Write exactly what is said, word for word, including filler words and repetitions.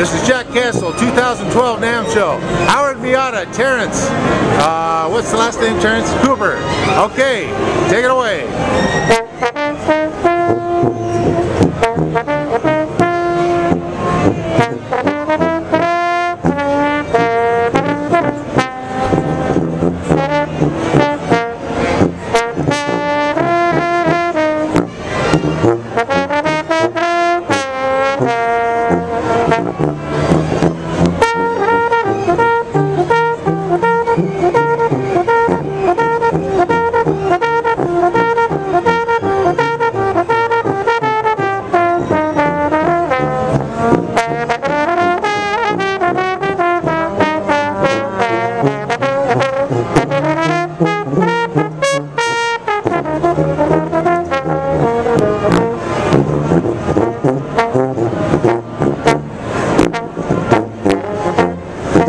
This is Jack Castle, two thousand twelve NAM Show. Howard Miata, Terrence, uh, what's the last name, Terrence? Cooper. Okay, take it away.